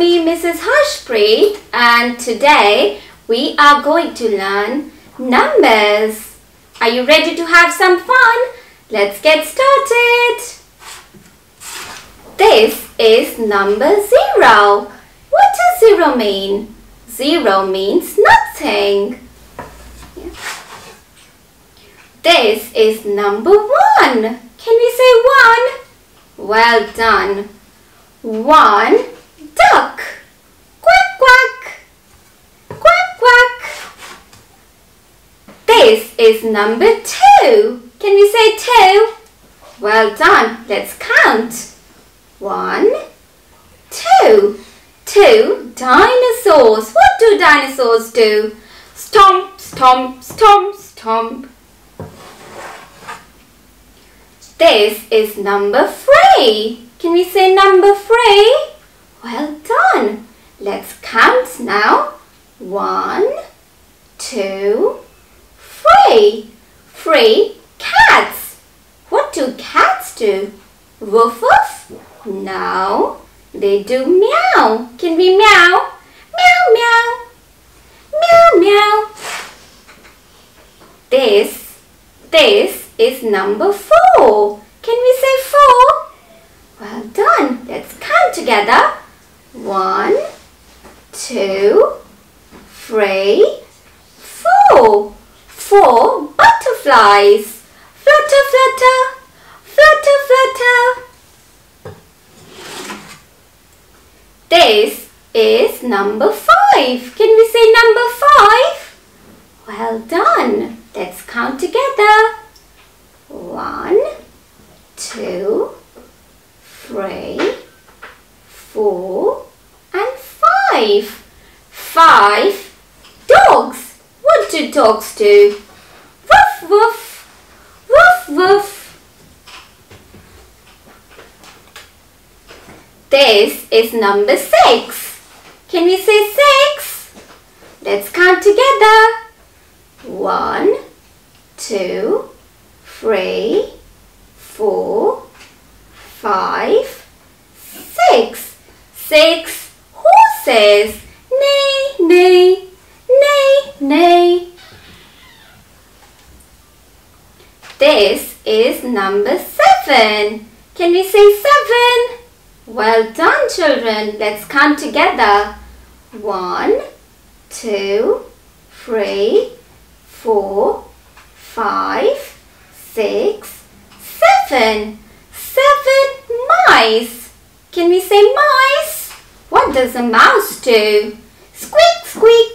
me, Mrs. Harshpreet, and today we are going to learn numbers. Are you ready to have some fun? Let's get started. This is number 0. What does 0 mean? 0 means nothing. This is number 1. Can we say 1? Well done. 1 duck. Quack, quack. Quack, quack. This is number 2. Can we say 2? Well done. Let's count. 1, 2. 2 dinosaurs. What do dinosaurs do? Stomp, stomp, stomp, stomp. This is number 3. Can we say number 3? Well done. Let's count now. 1, 2, 3. 3 cats. What do cats do? Woof woof? No, they do meow. Can we meow? Meow meow. Meow meow. This is number 4. Can we say 4? Well done. Let's count together. 1, 2, 3, 4. 4 butterflies. Flutter, flutter. Flutter, flutter. This is number 5. Can we say number 5? Well done. Let's count together. 1, 2, 3, 4 and 5. 5 dogs. What do dogs do? Woof woof. Woof woof. This is number 6. Can we say 6? Let's count together. 1, 2, 3, 4, 5, 6. 6 horses. Neigh, neigh, neigh, neigh. This is number 7. Can we say 7? Well done, children. Let's count together. 1, 2, 3, 4, 5, 6, 7. 7 mice. Can we say mice? What does a mouse do? Squeak, squeak.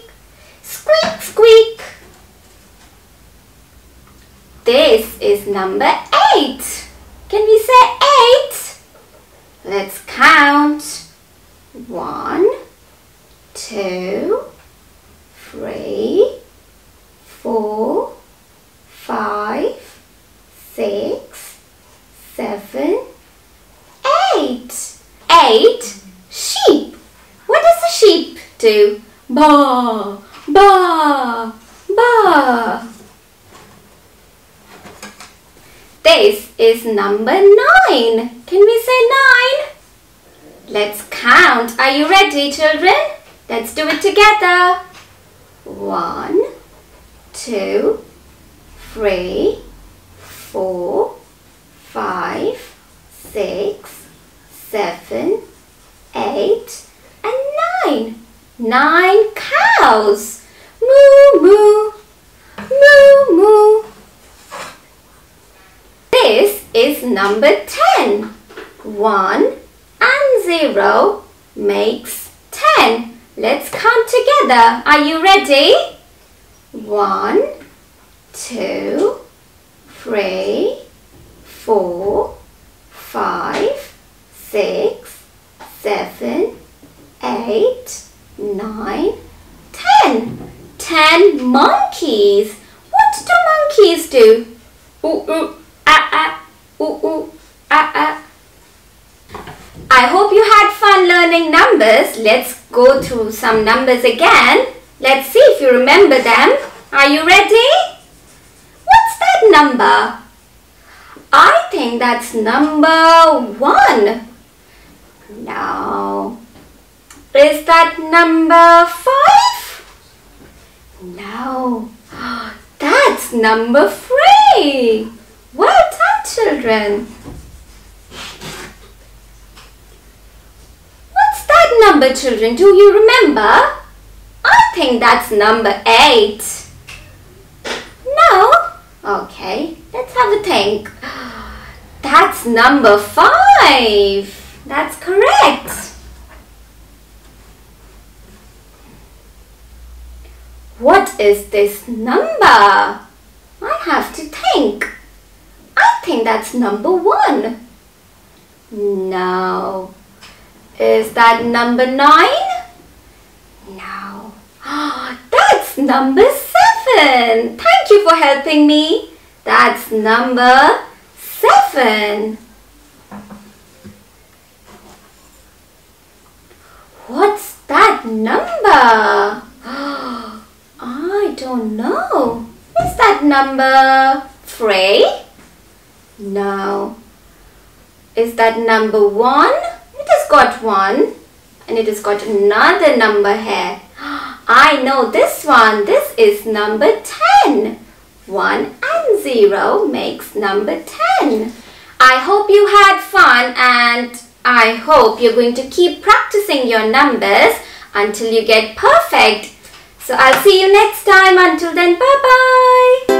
Squeak, squeak. This is number 8. Can we say 8? Let's count. 1, 2, 3, 4, 5, 6, 7, 8. 8 sheep. What does a sheep do? Baa, baa, baa. This is number 9. Can we say 9? Let's count. Are you ready, children? Let's do it together. 1, 2, 3, 4, 5, 6, 7, 8 and 9. 9 cows. Moo, moo. Moo, moo. This is number 10. 1 and 0 makes 10. Let's count together. Are you ready? 1, 2, 3, 4, 5, 6, 7, 8, 9, 10. 10 monkeys. What do monkeys do? Ooh, ooh, ah, ah. Ooh, ooh, ah, ah. I hope you had fun learning numbers. Let's go through some numbers again. Let's see if you remember them. Are you ready? What's that number? I think that's number 1. No, Press that number 5. No, that's number 3. Well done, children. What's that number, children? Do you remember? I think that's number 8. No? Okay, let's have a think. That's number 5. That's correct. What is this number? I have to think. I think that's number 1. No. Is that number 9? No. That's number 7. Thank you for helping me. That's number 7. What's that number? I don't know. Is that number 3? No. Is that number 1? It has got 1 and it has got another number here. I know this one. This is number 10. 1 and 0 makes number 10. I hope you had fun and I hope you're going to keep practicing your numbers until you get perfect. So I'll see you next time. Until then, bye-bye.